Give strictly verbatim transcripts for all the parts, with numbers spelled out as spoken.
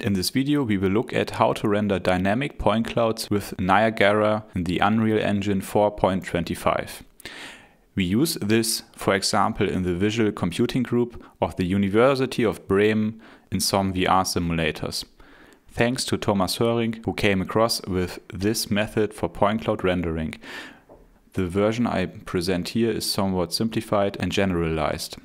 In this video we will look at how to render dynamic point clouds with Niagara in the Unreal Engine four point twenty-five. We use this, for example, in the visual computing group of the University of Bremen in some V R simulators. Thanks to Thomas Hoering, who came across with this method for point cloud rendering. The version I present here is somewhat simplified and generalized.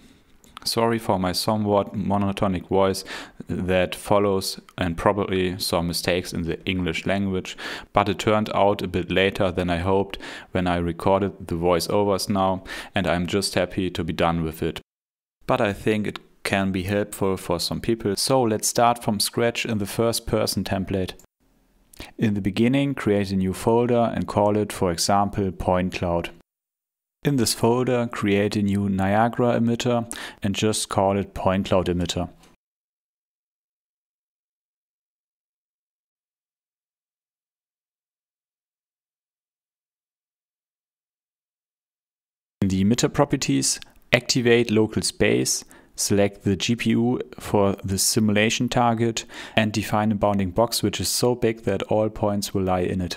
Sorry for my somewhat monotonic voice that follows and probably some mistakes in the English language, but it turned out a bit later than I hoped when I recorded the voiceovers now, and I'm just happy to be done with it. But I think it can be helpful for some people, so let's start from scratch in the first person template. In the beginning, create a new folder and call it, for example, Point Cloud. In this folder, create a new Niagara emitter and just call it Point Cloud Emitter. In the emitter properties, activate local space, select the G P U for the simulation target and define a bounding box which is so big that all points will lie in it.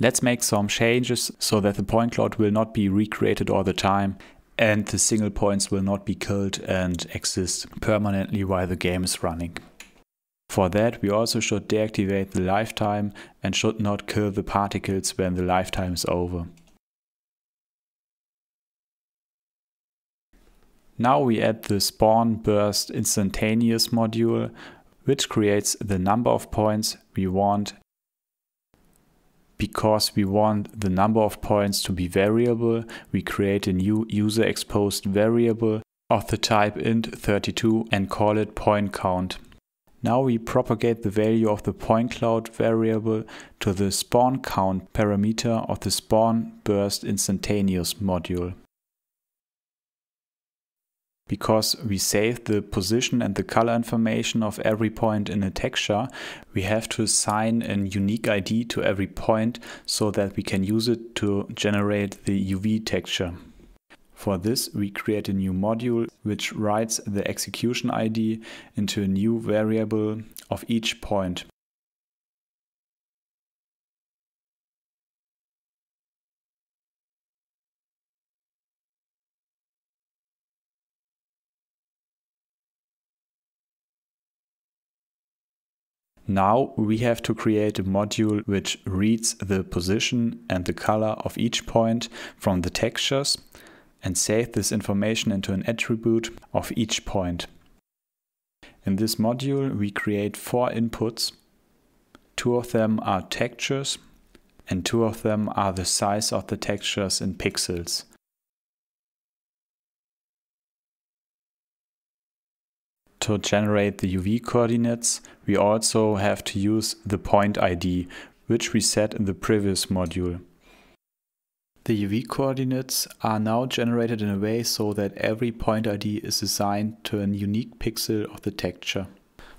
Let's make some changes so that the point cloud will not be recreated all the time and the single points will not be killed and exist permanently while the game is running. For that, we also should deactivate the lifetime and should not kill the particles when the lifetime is over. Now we add the spawn burst instantaneous module, which creates the number of points we want. Because we want the number of points to be variable, we create a new user exposed variable of the type int thirty-two and call it point count. Now we propagate the value of the point cloud variable to the spawn count parameter of the spawn burst instantaneous module. Because we save the position and the color information of every point in a texture, we have to assign a unique I D to every point so that we can use it to generate the U V texture. For this, we create a new module which writes the execution I D into a new variable of each point. Now we have to create a module which reads the position and the color of each point from the textures and save this information into an attribute of each point. In this module we create four inputs. Two of them are textures and two of them are the size of the textures in pixels. To generate the U V coordinates, we also have to use the point I D, which we set in the previous module. The U V coordinates are now generated in a way so that every point I D is assigned to a unique pixel of the texture.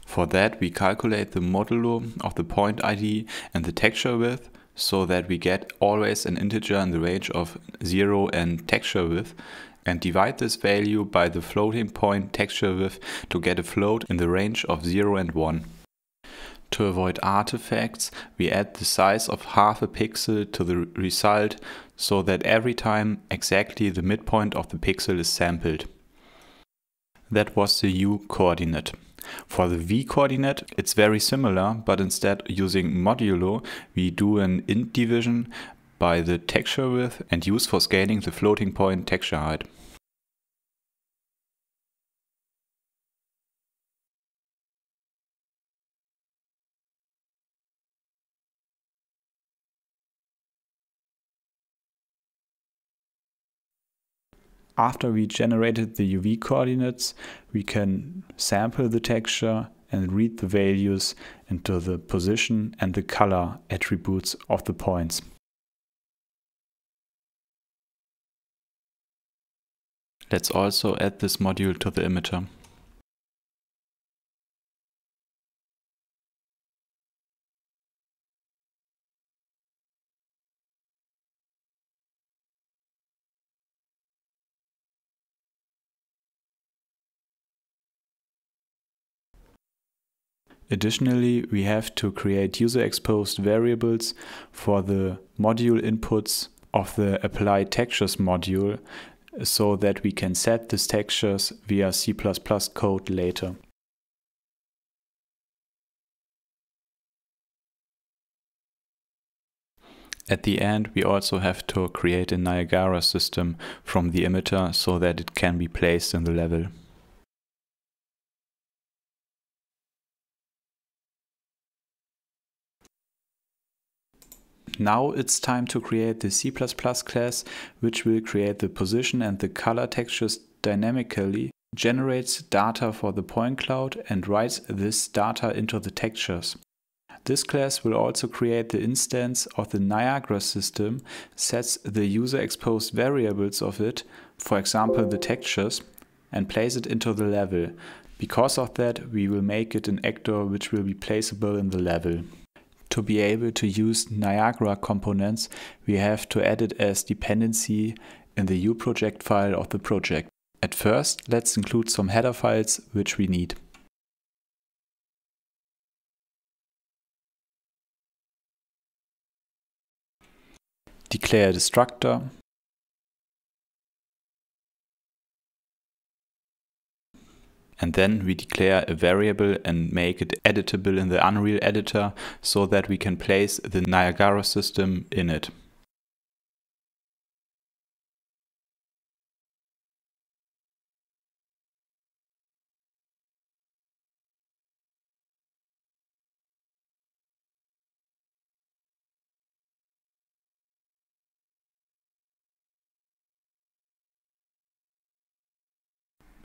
For that, we calculate the modulo of the point I D and the texture width so that we get always an integer in the range of zero and texture width, and divide this value by the floating point texture width to get a float in the range of zero and one. To avoid artifacts, we add the size of half a pixel to the result so that every time exactly the midpoint of the pixel is sampled. That was the U coordinate. For the V coordinate, it's very similar, but instead using modulo, we do an int division by the texture width and use for scaling the floating point texture height. After we generated the U V coordinates, we can sample the texture and read the values into the position and the color attributes of the points. Let's also add this module to the emitter. Additionally, we have to create user-exposed variables for the module inputs of the apply textures module so that we can set these textures via C plus plus code later. At the end, we also have to create a Niagara system from the emitter so that it can be placed in the level. Now it's time to create the C plus plus class, which will create the position and the color textures dynamically, generates data for the point cloud, and writes this data into the textures. This class will also create the instance of the Niagara system, sets the user-exposed variables of it, for example the textures, and place it into the level. Because of that, we will make it an actor which will be placeable in the level. To be able to use Niagara components, we have to add it as dependency in the uProject file of the project. At first, let's include some header files which we need. Declare a destructor. And then we declare a variable and make it editable in the Unreal Editor so that we can place the Niagara system in it.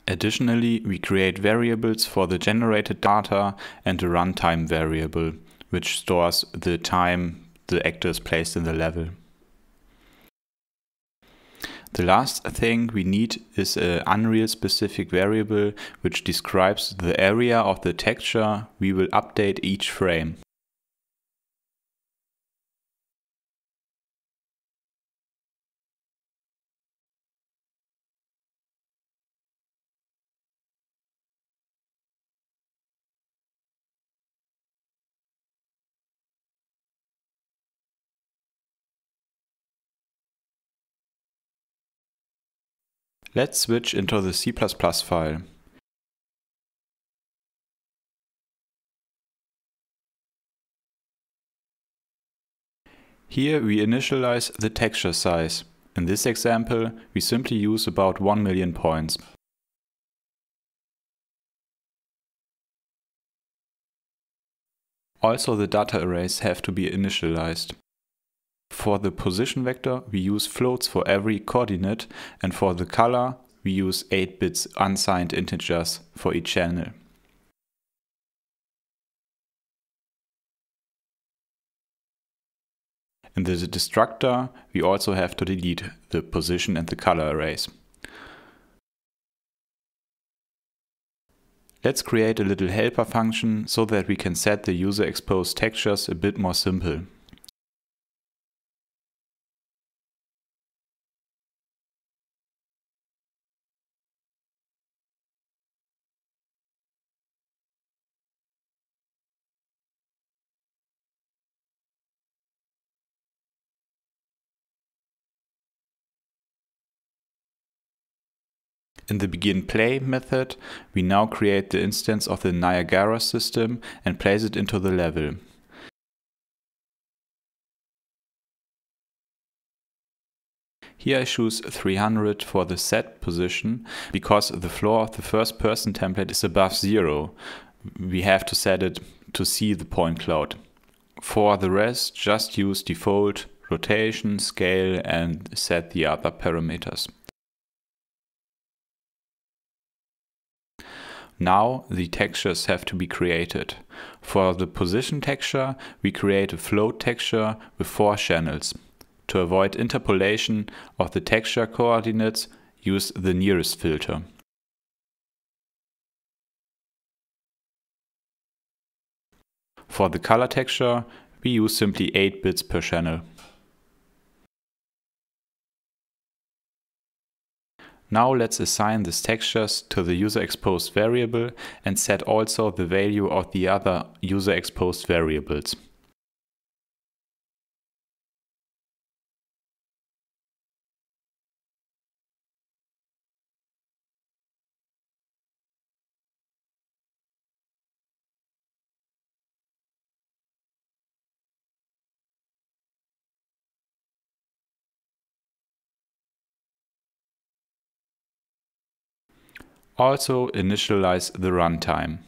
Additionally, we create variables for the generated data and a runtime variable, which stores the time the actor is placed in the level. The last thing we need is an Unreal-specific variable which describes the area of the texture we will update each frame. Let's switch into the C plus plus file. Here we initialize the texture size. In this example, we simply use about one million points. Also, the data arrays have to be initialized. For the position vector, we use floats for every coordinate, and for the color, we use eight bits unsigned integers for each channel. In the destructor, we also have to delete the position and the color arrays. Let's create a little helper function so that we can set the user-exposed textures a bit more simple. In the begin-play method, we now create the instance of the Niagara system and place it into the level. Here I choose three hundred for the set position, because the floor of the first person template is above zero. We have to set it to see the point cloud. For the rest, just use default, rotation, scale, and set the other parameters. Now the textures have to be created. For the position texture, we create a float texture with four channels. To avoid interpolation of the texture coordinates, use the nearest filter. For the color texture, we use simply eight bits per channel. Now let's assign these textures to the user exposed variable and set also the value of the other user exposed variables. Also initialize the runtime.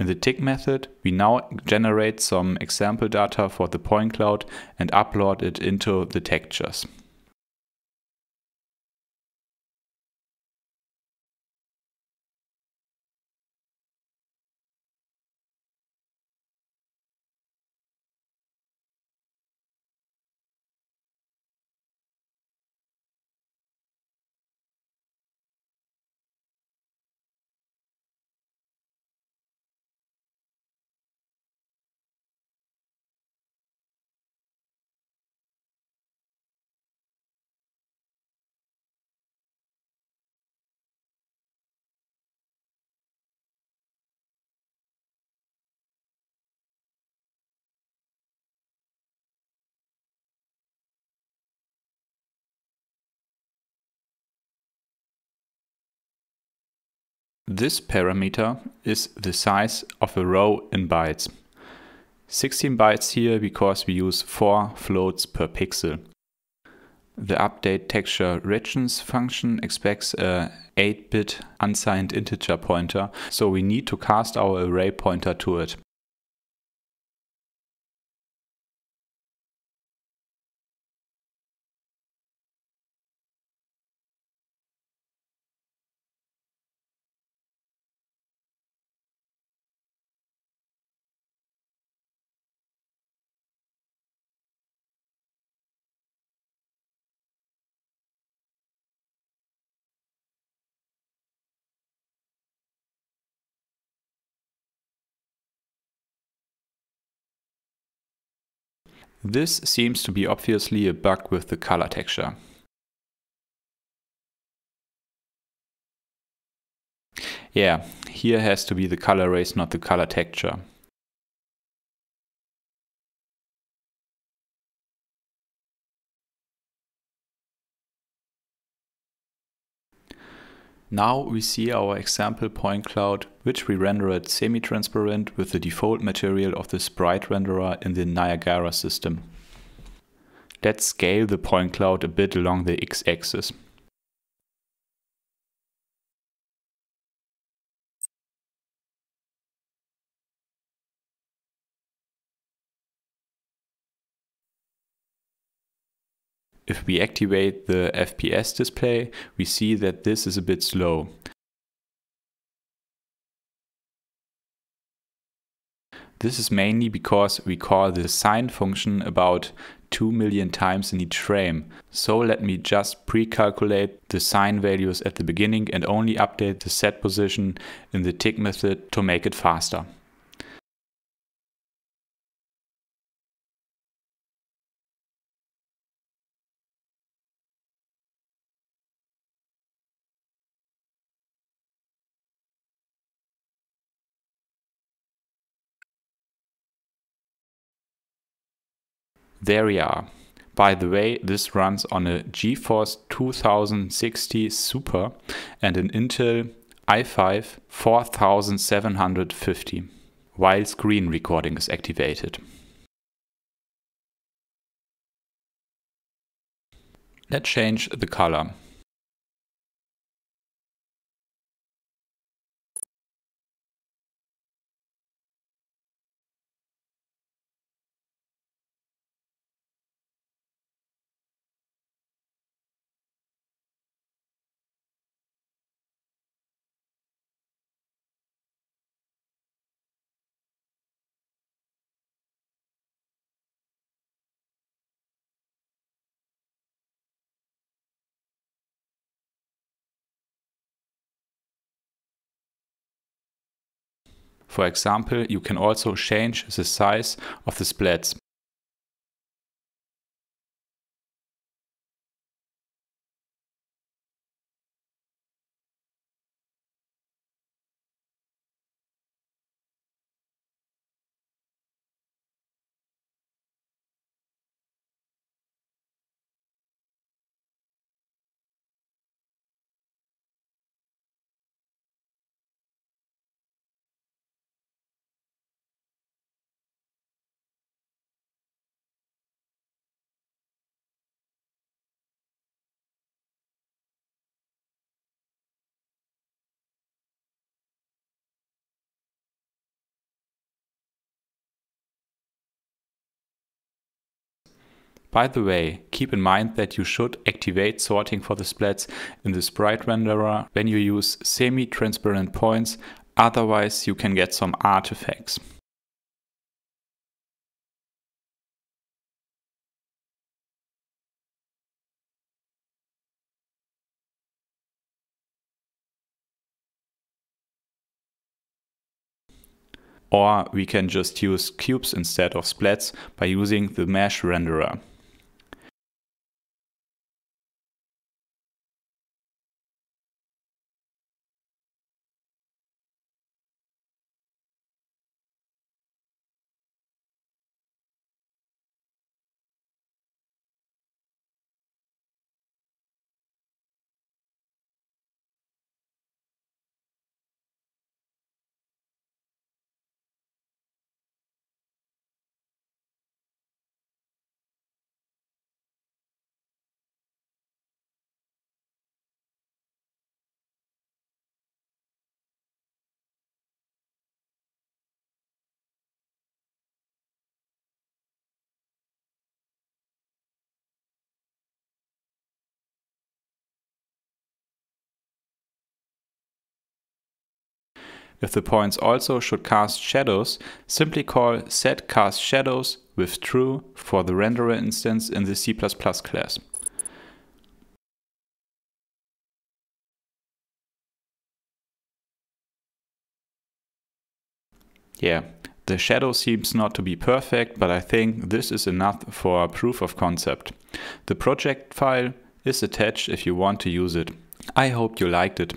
In the tick method, we now generate some example data for the point cloud and upload it into the textures. This parameter is the size of a row in bytes. sixteen bytes here because we use four floats per pixel. The update texture regions function expects a eight bit unsigned integer pointer, so we need to cast our array pointer to it. This seems to be obviously a bug with the color texture. Yeah, here has to be the color race, not the color texture. Now we see our example point cloud, which we rendered semi-transparent with the default material of the sprite renderer in the Niagara system. Let's scale the point cloud a bit along the x-axis. If we activate the F P S display, we see that this is a bit slow. This is mainly because we call the sine function about two million times in each frame. So let me just pre-calculate the sine values at the beginning and only update the set position in the tick method to make it faster. There we are. By the way, this runs on a GeForce twenty sixty Super and an Intel i five forty-seven fifty, while screen recording is activated. Let's change the color. For example, you can also change the size of the splats. By the way, keep in mind that you should activate sorting for the splats in the sprite renderer when you use semi-transparent points, otherwise you can get some artifacts. Or we can just use cubes instead of splats by using the mesh renderer. If the points also should cast shadows, simply call setCastShadows with true for the renderer instance in the C plus plus class. Yeah, the shadow seems not to be perfect, but I think this is enough for proof of concept. The project file is attached if you want to use it. I hope you liked it.